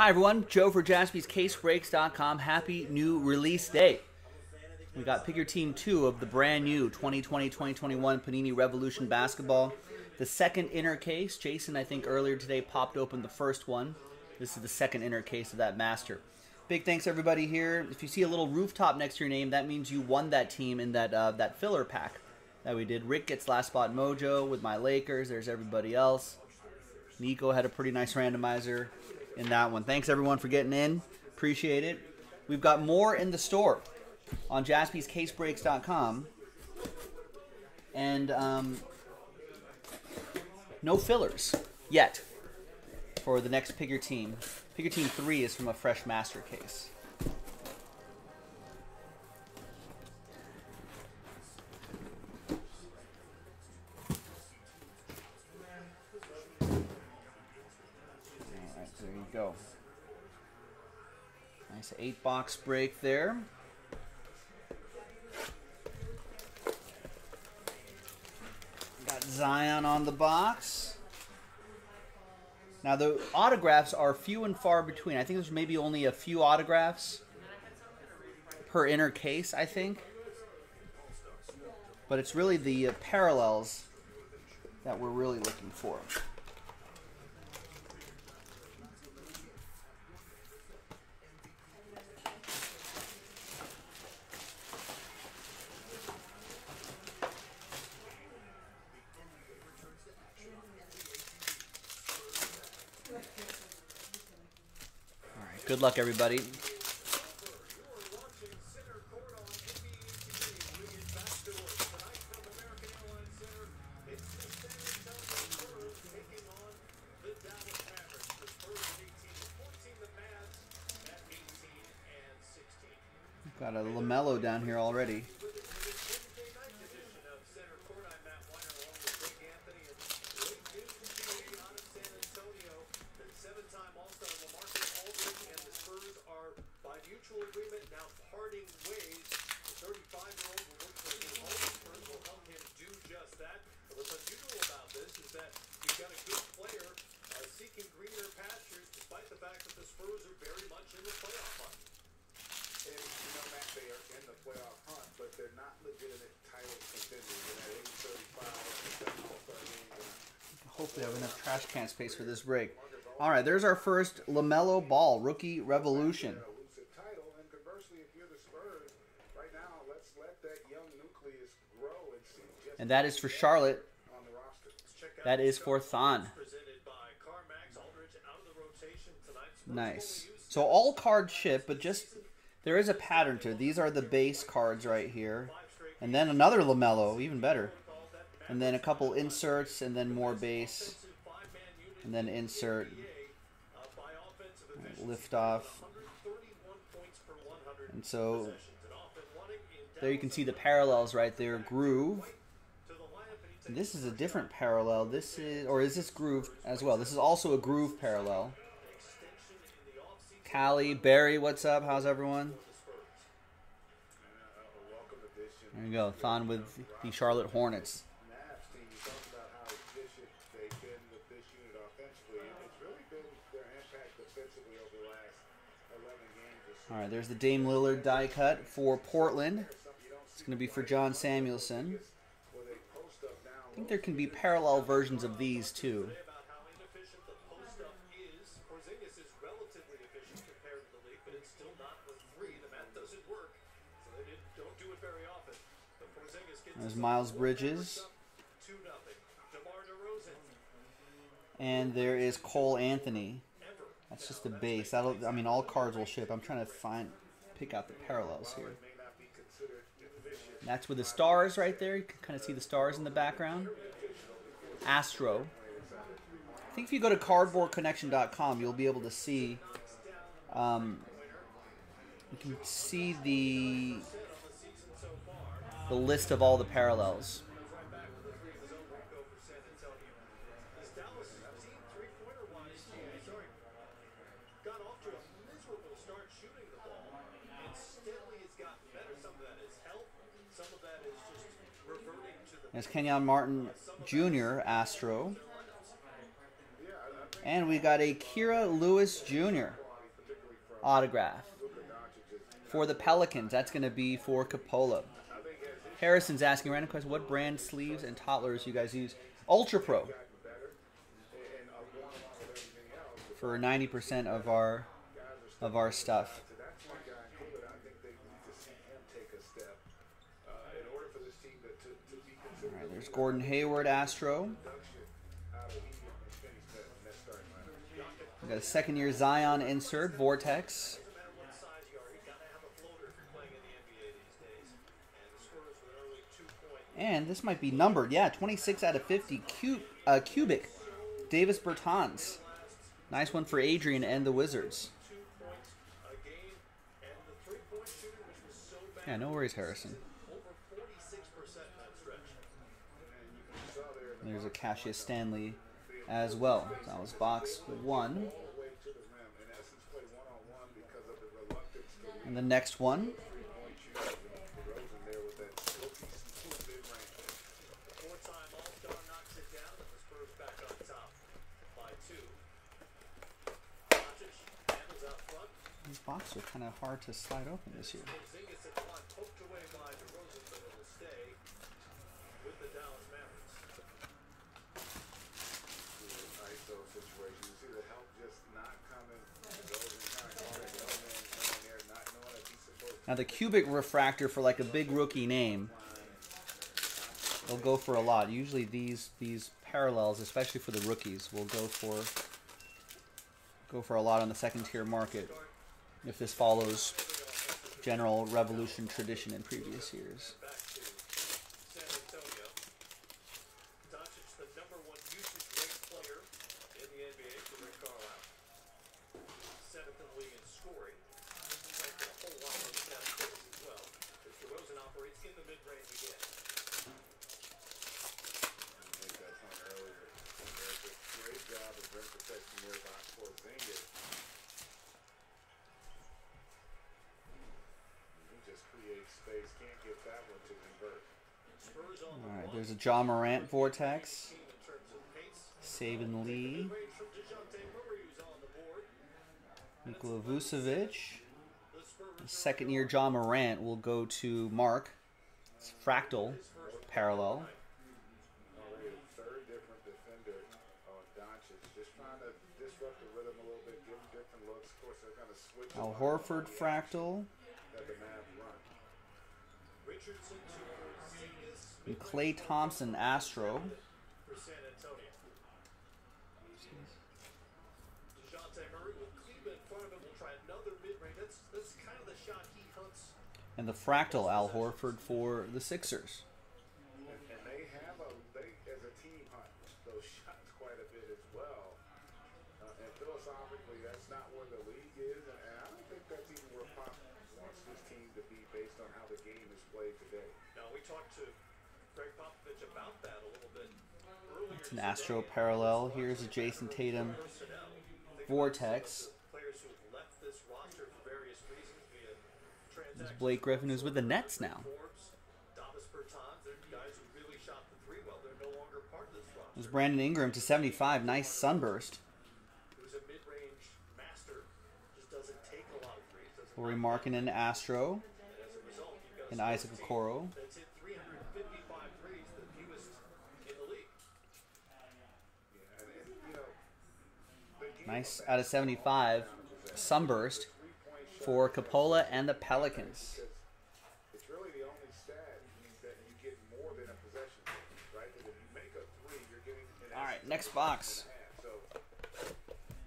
Hi everyone, Joe for Jaspi's CaseBreaks.com. Happy new release day. We got Pick Your Team 2 of the brand new 2020-2021 Panini Revolution Basketball. The second inner case, Jason I think earlier today popped open the first one. This is the second inner case of that master. Big thanks everybody here. If you see a little rooftop next to your name, that means you won that team in that filler pack that we did. Rick gets Last Spot Mojo with my Lakers. There's everybody else. Nico had a pretty nice randomizer in that one. Thanks everyone for getting in. Appreciate it. We've got more in the store on JaspysCaseBreaks.com. And no fillers yet for the next Pick Your Team. Pick Your Team 3 is from a fresh master case. Go. Nice 8-box break there. Got Zion on the box. Now the autographs are few and far between. I think there's maybe only a few autographs per inner case, I think. But it's really the parallels that we're really looking for. Good luck, everybody. Got a LaMelo down here already. Hopefully I have enough trash can space for this break. All right, there's our first LaMelo Ball Rookie Revolution. And that is for Charlotte. That is for Thon. Nice. So all cards ship, but just there is a pattern to it. These are the base cards right here. And then another LaMelo, even better. And then a couple inserts, and then more base, and then insert, lift off. And so there you can see the parallels right there. Groove. And this is a different parallel. This is, or is this groove as well? This is also a groove parallel. Callie, Barry, what's up? How's everyone? There you go. Thon with the Charlotte Hornets. All right, there's the Dame Lillard die cut for Portland. It's going to be for John Samuelson. I think there can be parallel versions of these, too. There's Miles Bridges. And there is Cole Anthony. That's just the base. That'll, I mean, all cards will ship. I'm trying to pick out the parallels here. That's with the stars right there. You can kind of see the stars in the background. Astro. I think if you go to cardboardconnection.com, you'll be able to see. You can see the list of all the parallels. There's Kenyon Martin Jr., Astro. And we got a Kira Lewis Jr. autograph. For the Pelicans, that's going to be for Capola. Harrison's asking random question, what brand sleeves and toddlers you guys use? Ultra Pro. For 90% of our stuff. All right, there's Gordon Hayward, Astro. We got a second year Zion insert, Vortex. And this might be numbered, yeah, 26/50, cubic, Davis Bertans. Nice one for Adrian and the Wizards. Yeah, no worries, Harrison. And there's a Cassius Stanley as well. That was box one. And the next one. These boxes are kind of hard to slide open this year. Now the cubic refractor for like a big rookie name will go for a lot. Usually these parallels, especially for the rookies, will go for a lot on the second tier market. If this follows general Revolution tradition in previous years. Alright, there's a Ja Morant Vortex. Saban Lee. Nikola Vucevic. The second year Ja Morant will go to Mark. It's fractal parallel. Al Horford fractal. And Clay Thompson, Astro. And the fractal Al Horford for the Sixers. And they have as a team hunt those shots quite a bit as well. And philosophically, that's not where the league is, and I don't think that's even where Pop wants this team to be based on how the game is played today. Now we talked to Greg Popovich about that a little bit earlier. It's an Astro parallel. Here's a Jason Tatum Vortex. There's Blake Griffin, who's with the Nets now. There's Brandon Ingram to 75. Nice sunburst. Lauri Markkanen, Astro. And Isaac Okoro. Nice out of 75. Sunburst. For Capola and the Pelicans. It's really the only stat that you get more than a possession, right? If you make a three, you're getting an all right, next box. So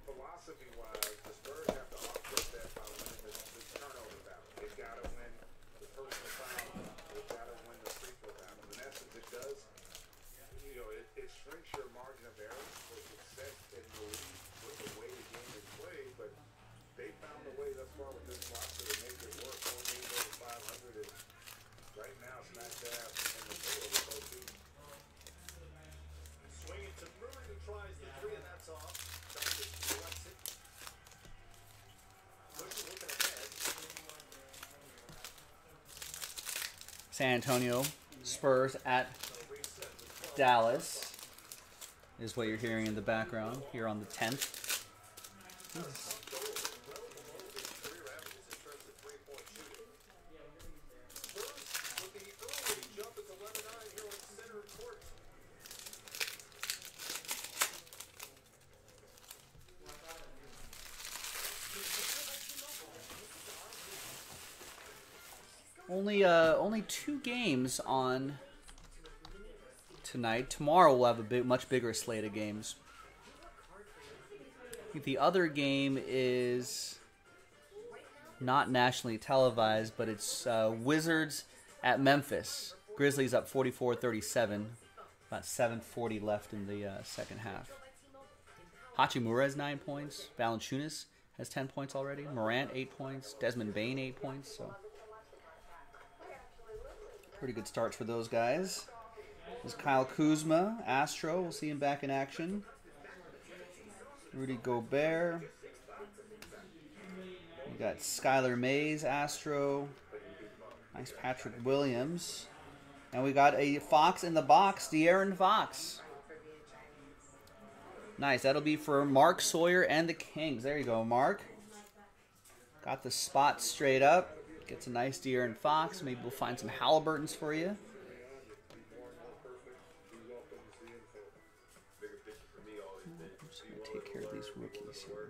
philosophy-wise, the Spurs have to offset that by winning the turnover battle. They've got to win the personal foul. They've got to win the free throw battle. In essence, it does, you know, it shrinks your margin of error for success in the league with the way the game is played, but they found a way thus far with this roster to make it work. Only over 500 is right now smack dab in the middle of the whole team. Swing it to Murray, who tries the three, and that's off. Duncan collects it. Bushes looking ahead. San Antonio Spurs at Dallas is what you're hearing in the background here on the 10th. Only two games on tonight. Tomorrow we'll have a much bigger slate of games. I think the other game is not nationally televised, but it's Wizards at Memphis. Grizzlies up 44-37. About 7:40 left in the second half. Hachimura has 9 points. Valanciunas has 10 points already. Morant 8 points. Desmond Bain 8 points. So pretty good starts for those guys. There's Kyle Kuzma, Astro. We'll see him back in action. Rudy Gobert. We got Skylar Mays, Astro. Nice Patrick Williams. And we got a Fox in the box, De'Aaron Fox. Nice. That'll be for Mark Sawyer and the Kings. There you go, Mark. Got the spot straight up. Gets a nice De'Aaron Fox. Maybe we'll find some Halliburtons for you. I'm just going to take care of these rookies here.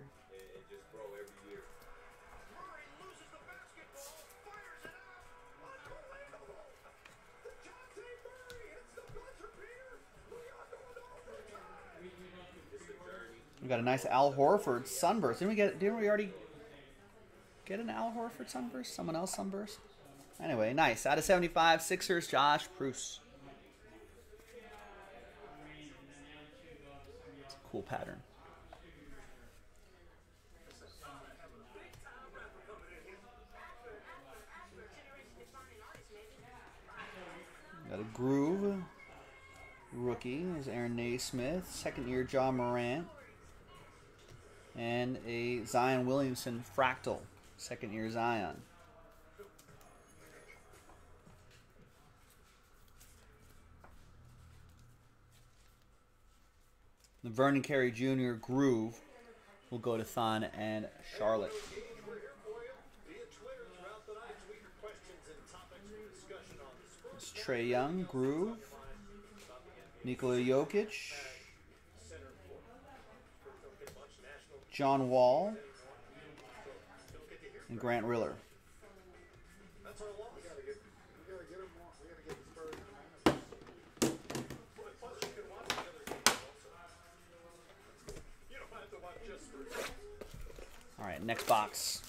We got a nice Al Horford sunburst. Didn't we already get an Al Horford sunburst? Someone else sunburst? Anyway, nice. Out of 75, Sixers, Josh Preuss. It's a cool pattern. Got a Groove. Rookie is Aaron Naismith. Second-year Ja Morant. And a Zion Williamson fractal. Second year Zion. The Vernon Carey Jr. Groove will go to Thon and Charlotte. It's Trae Young, Groove, Nikola Jokic, John Wall, and Grant Riller. All right, next box.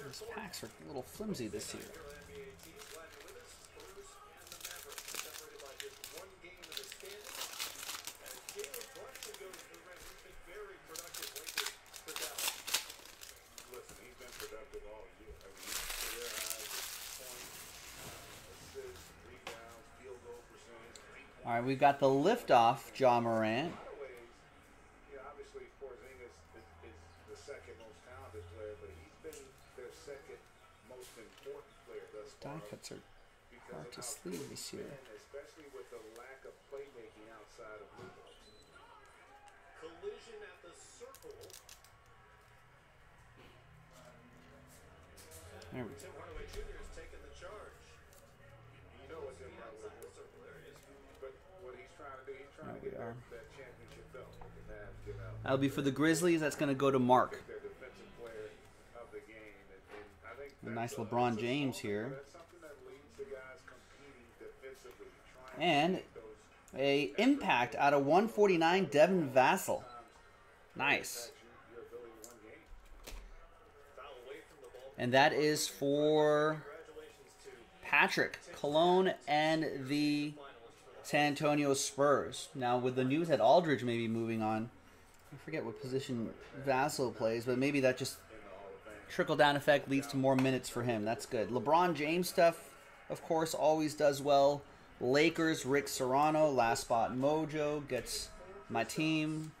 These packs are a little flimsy this year. All right, we've got the Liftoff Ja Morant. Die cuts are hard to sleeve this year. Especially with the lack of playmaking outside of Luka. Collision at the circle. There we go. Tim Hardaway Jr. has taken the charge. You know what's in that circle there is. But what he's trying to do, he's trying to get that championship belt. That'll be for the Grizzlies. That's going to go to Mark. A nice LeBron James here. And a impact out of 149, Devin Vassell. Nice. And that is for Patrick, Cologne, and the San Antonio Spurs. Now, with the news that Aldridge may be moving on, I forget what position Vassell plays, but maybe that just trickle-down effect leads to more minutes for him. That's good. LeBron James stuff, of course, always does well. Lakers, Rick Serrano, Last Spot Mojo, gets my team,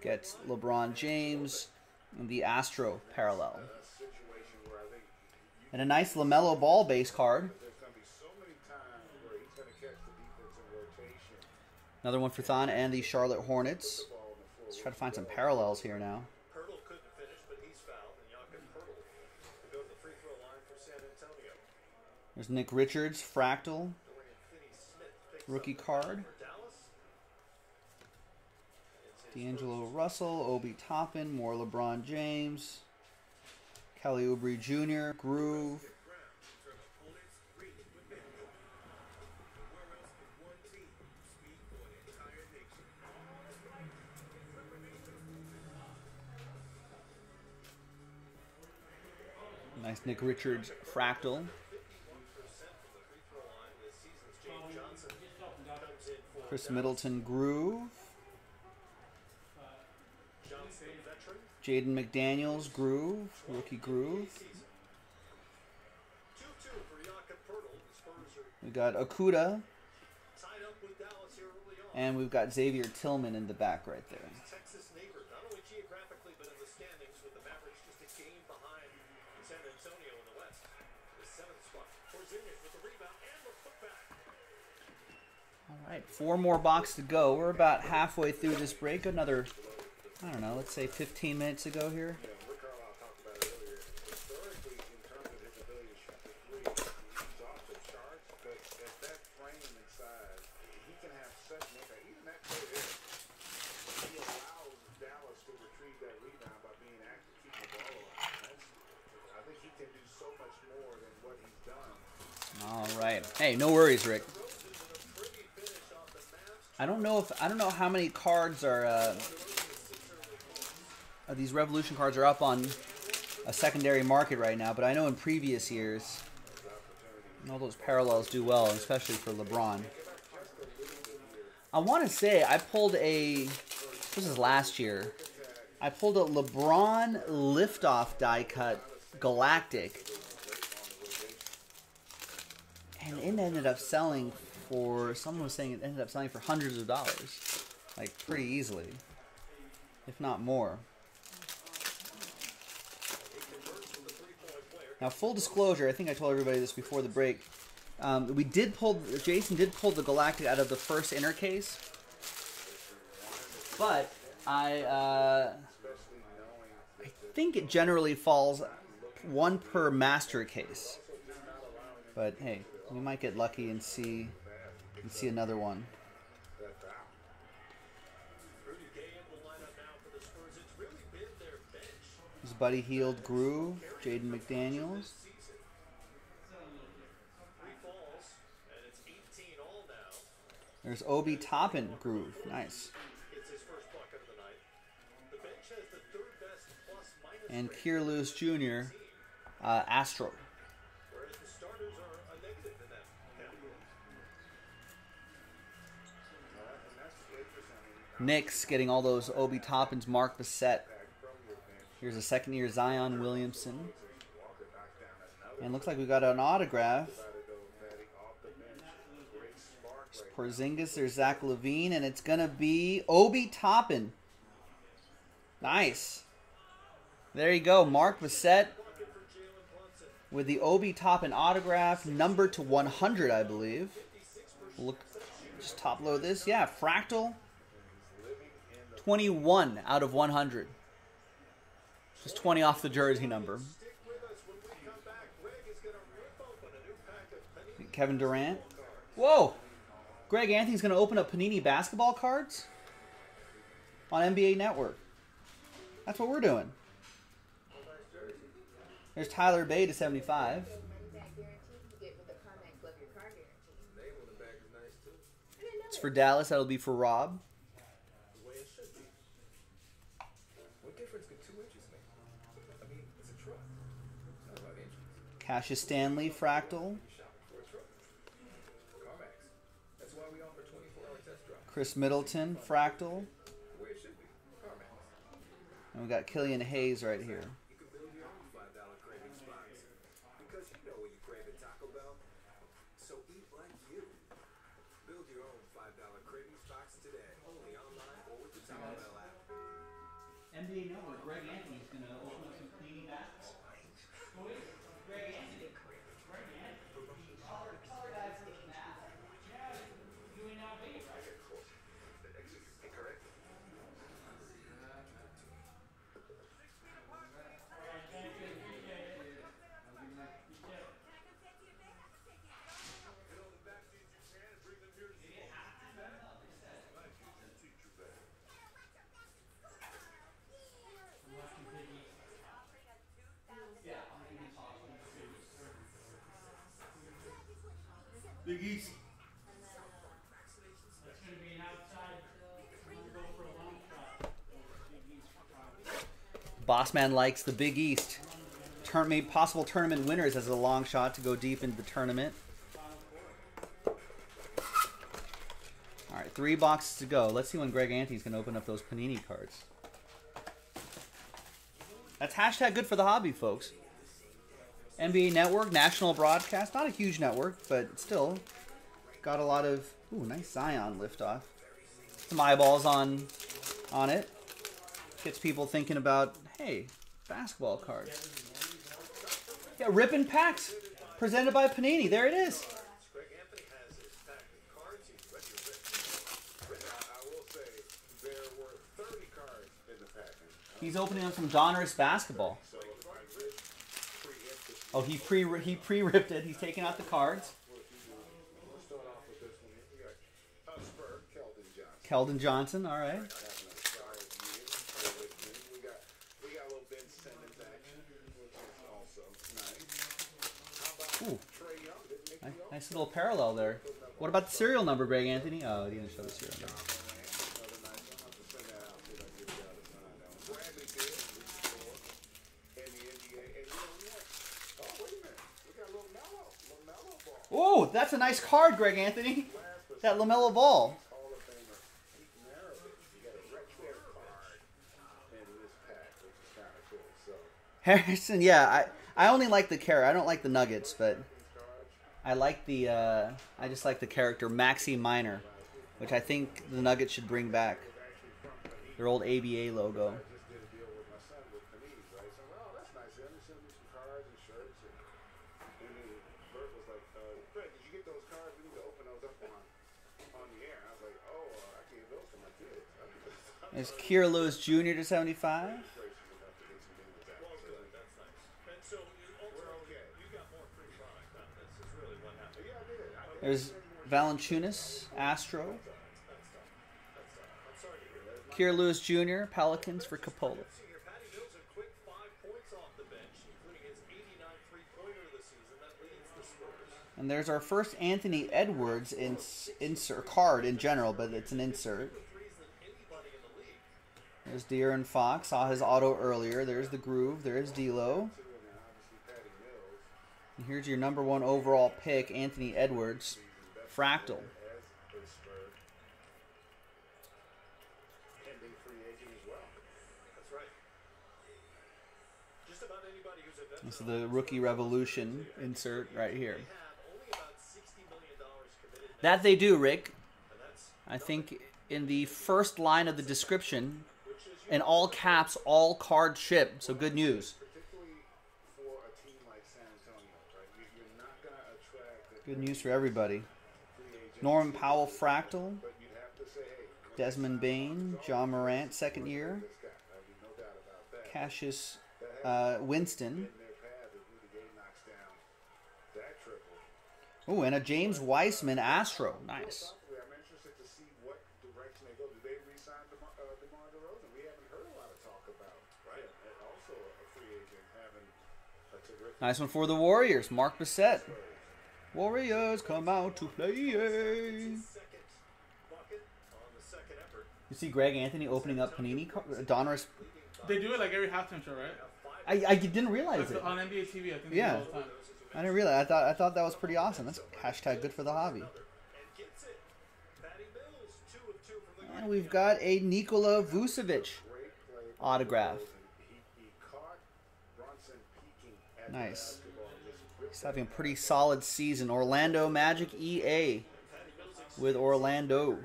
gets LeBron James, and the Astro parallel. And a nice LaMelo Ball base card. Another one for Thon and the Charlotte Hornets. Let's try to find some parallels here now. There's Nick Richards, Fractal, rookie card. D'Angelo Russell, Obi Toppin, more LeBron James, Kelly Oubre Jr., Groove. Nice Nick Richards, Fractal. Chris Middleton, Groove. Jaden McDaniels, Groove. Rookie Groove. We got Okuda. And we've got Xavier Tillman in the back right there. All right, four more boxes to go. We're about halfway through this break. Another, I don't know, let's say 15 minutes ago here. All right. Hey, no worries, Rick. I don't know how many cards are these Revolution cards are up on a secondary market right now, but I know in previous years, all those parallels do well, especially for LeBron. I want to say I pulled a, this is last year, I pulled a LeBron Liftoff die cut Galactic, and it ended up selling. Or someone was saying it ended up selling for hundreds of dollars, like pretty easily, if not more. Now, full disclosure, I think I told everybody this before the break. Jason did pull the Galactic out of the first inner case, but I think it generally falls one per master case. But hey, we might get lucky and see. Let's see another one. This is Buddy Hield, Groove, Jaden McDaniels. There's Obi Toppin, Groove. Nice. And Kira Lewis Jr., Astro. Knicks getting all those Obi Toppins, Mark Bissette. Here's a second-year Zion Williamson. And looks like we got an autograph. There's Porzingis, there's Zach LaVine, and it's going to be Obi Toppin. Nice. There you go, Mark Bissette with the Obi Toppin autograph, number to 100, I believe. Look, just top load this. Yeah, Fractal. 21 out of 100. Just 20 off the jersey number. Kevin Durant. Whoa! Greg Anthony's going to open up Panini basketball cards on NBA Network. That's what we're doing. There's Tyler Bay to 75. It's for Dallas. That'll be for Rob. Cassius Stanley Fractal. Chris Middleton Fractal. And we got Killian Hayes right here. NBA Network, Greg Anthony is going to open up some cleaning bats. Greg Anthony. Greg Anthony. Color guys for the math. Yeah, you ain't not big, right? Big East. That's going to be an outside go for a long shot. Bossman likes the Big East. Made possible tournament winners as a long shot to go deep into the tournament. All right, 3 boxes to go. Let's see when Greg Anthony's going to open up those Panini cards. That's hashtag good for the hobby, folks. NBA Network, national broadcast. Not a huge network, but still got a lot of... Ooh, nice Zion liftoff. Some eyeballs on it. Gets people thinking about, hey, basketball cards. Yeah, ripping packs. Presented by Panini. There it is. He's opening them from Donruss Basketball. Oh, he pre-ripped it. He's taking out the cards. Keldon Johnson, all right. Ooh, nice little parallel there. What about the serial number, Greg Anthony? Oh, he didn't show the serial number. Oh, that's a nice card, Greg Anthony. That LaMelo Ball. Harrison, yeah, I only like the character. I don't like the Nuggets, but I like the I just like the character Maxi Minor, which I think the Nuggets should bring back. Their old ABA logo. There's Kira Lewis Jr. to 75. There's Valanciunas, Astro. Kira Lewis Jr., Pelicans for Capola. And there's our first Anthony Edwards insert card in general, but it's an insert. There's De'Aaron Fox. Saw his auto earlier. There's the groove. There's D'Lo. And here's your #1 overall pick, Anthony Edwards. Fractal. This is the Rookie Revolution insert right here. That they do, Rick. I think in the first line of the description... And all caps, all card shipped. So good news. Good news for everybody. Norman Powell Fractal. Desmond Bain. Ja Morant, second year. Cassius Winston. Oh, and a James Wiseman Astro. Nice. Nice one for the Warriors, Mark Bissette. Warriors come out to play. You see Greg Anthony opening up Panini Donruss. They do it like every halftime show, right? I didn't realize it. On NBA TV, I think. Yeah. All the time. I didn't realize. I thought that was pretty awesome. That's hashtag good for the hobby. And we've got a Nikola Vucevic autograph. Nice. He's having a pretty solid season. Orlando Magic EA with Orlando.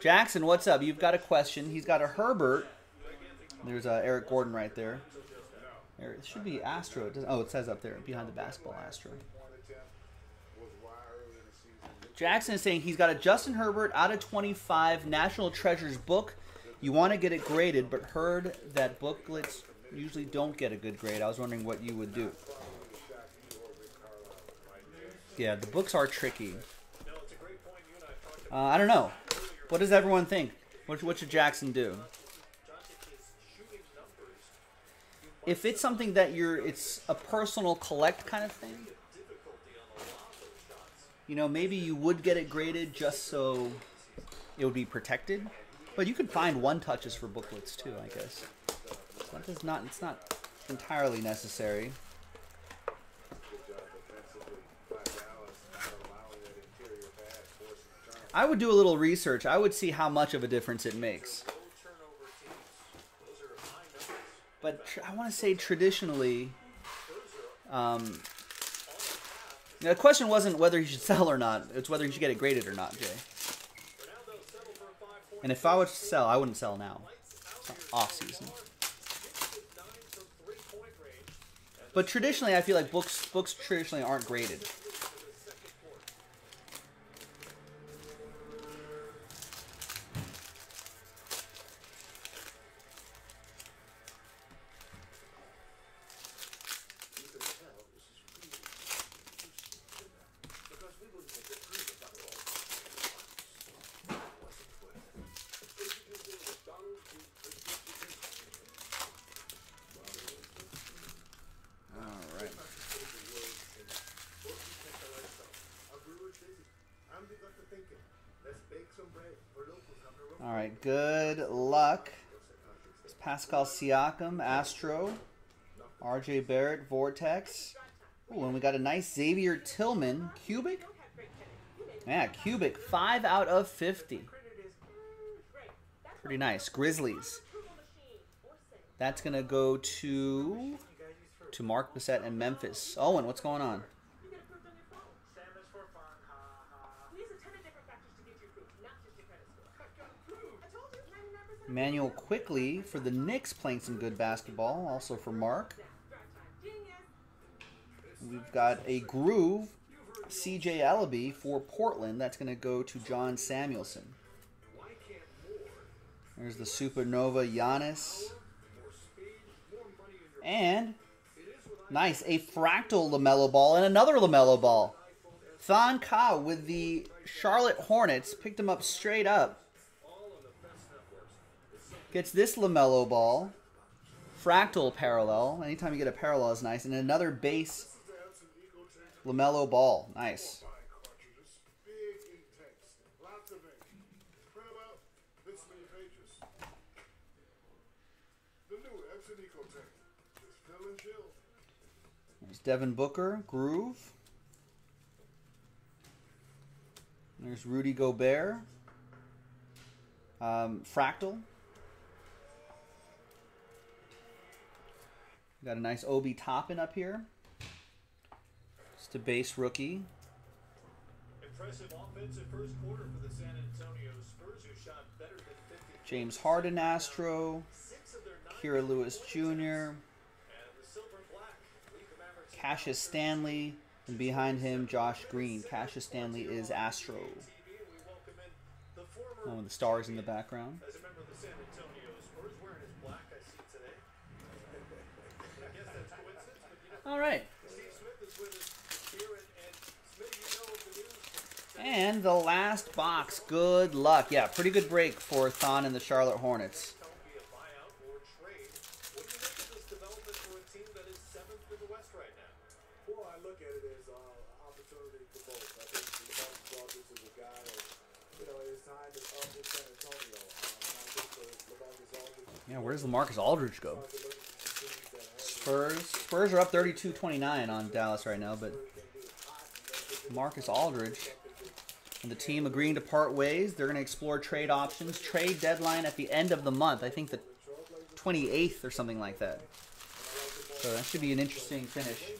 Jackson, what's up? You've got a question. He's got a Herbert. There's Eric Gordon right there. It should be Astro. It oh, it says up there behind the basketball Astro. Jackson is saying he's got a Justin Herbert out of 25 National Treasures book. You want to get it graded, but heard that booklets usually don't get a good grade. I was wondering what you would do. Yeah, the books are tricky. I don't know. What does everyone think? What should Jackson do? If it's something that it's a personal collect kind of thing, you know, maybe you would get it graded just so it would be protected. But you could find one-touches for booklets too, I guess. That is not, it's not entirely necessary. I would do a little research. I would see how much of a difference it makes. But I want to say traditionally, the question wasn't whether he should sell or not. It's whether he should get it graded or not, Jay. And if I would sell, I wouldn't sell now. It's not off-season. But traditionally, I feel like books traditionally aren't graded. Good luck. It's Pascal Siakam, Astro, RJ Barrett, Vortex. Ooh, and we got a nice Xavier Tillman, Cubic. Yeah, Cubic, 5 out of 50. Pretty nice. Grizzlies. That's going to go to Mark Bissette and Memphis. Owen, what's going on? Manuel Quickly for the Knicks playing some good basketball, also for Mark. We've got a Groove, CJ Ellaby for Portland. That's going to go to John Samuelson. There's the Supernova Giannis. And nice, a Fractal LaMelo Ball and another LaMelo Ball. Thon Ka with the Charlotte Hornets. Picked him up straight up. Gets this LaMelo Ball, Fractal Parallel. Anytime you get a parallel is nice. And another base LaMelo Ball. Nice. There's Devin Booker, Groove. There's Rudy Gobert, Fractal. Got a nice Obi Toppin up here. Just a base rookie. Impressive offensive first quarter for the San Antonio Spurs, who shot better than 50. James Harden, Astro. Kira Lewis Jr. Cassius Stanley. And behind him, Josh Green. Cassius Stanley is Astro. Oh, and the stars in the background. All right. And the last box. Good luck. Yeah, pretty good break for Thon and the Charlotte Hornets. Yeah, where does LaMarcus Aldridge go? Spurs. Spurs are up 32-29 on Dallas right now, but Marcus Aldridge and the team agreeing to part ways. They're going to explore trade options. Trade deadline at the end of the month. I think the 28th or something like that. So that should be an interesting finish.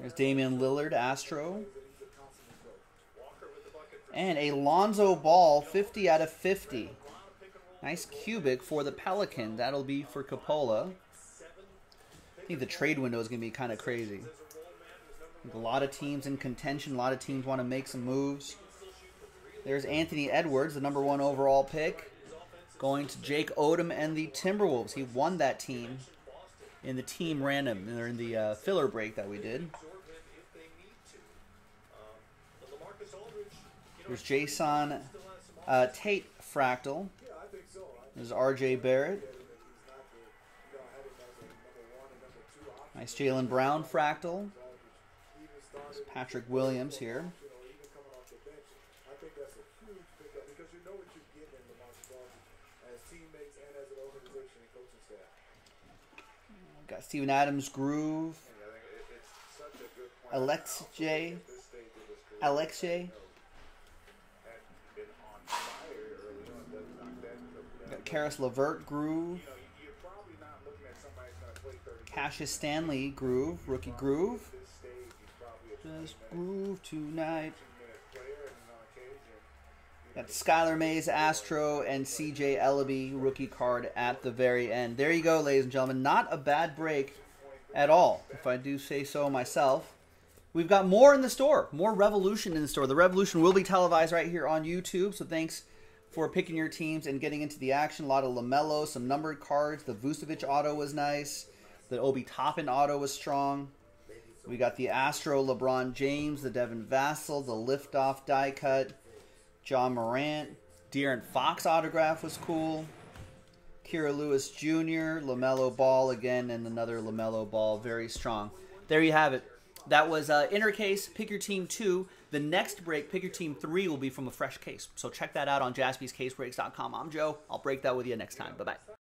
There's Damian Lillard, Astro. And a Lonzo Ball, 50 out of 50. Nice cubic for the Pelicans. That'll be for Capola. I think the trade window is going to be kind of crazy. A lot of teams in contention. A lot of teams want to make some moves. There's Anthony Edwards, the #1 overall pick, going to Jake Odom and the Timberwolves. He won that team in the team random, or in the filler break that we did. There's Jason Tate Fractal. There's RJ Barrett. Nice Jaylen Brown Fractal. There's Patrick Williams here. Got Steven Adams Groove. Alex J. Got Karis LeVert Groove. Cassius Stanley Groove. Rookie Groove. Just Groove tonight. Got Skylar Mays, Astro, and CJ Ellaby rookie card at the very end. There you go, ladies and gentlemen. Not a bad break at all, if I do say so myself. We've got more in the store, more Revolution in the store. The Revolution will be televised right here on YouTube, so thanks for picking your teams and getting into the action. A lot of LaMelo, some numbered cards. The Vucevic auto was nice. The Obi Toppin auto was strong. We got the Astro, LeBron James, the Devin Vassell, the Liftoff die cut. Ja Morant, De'Aaron Fox autograph was cool. Kira Lewis Jr., LaMelo Ball again, and another LaMelo Ball, very strong. There you have it. That was inner case, Pick Your Team 2. The next break, Pick Your Team 3, will be from a fresh case. So check that out on JaspysCaseBreaks.com. I'm Joe. I'll break that with you next time. Bye-bye.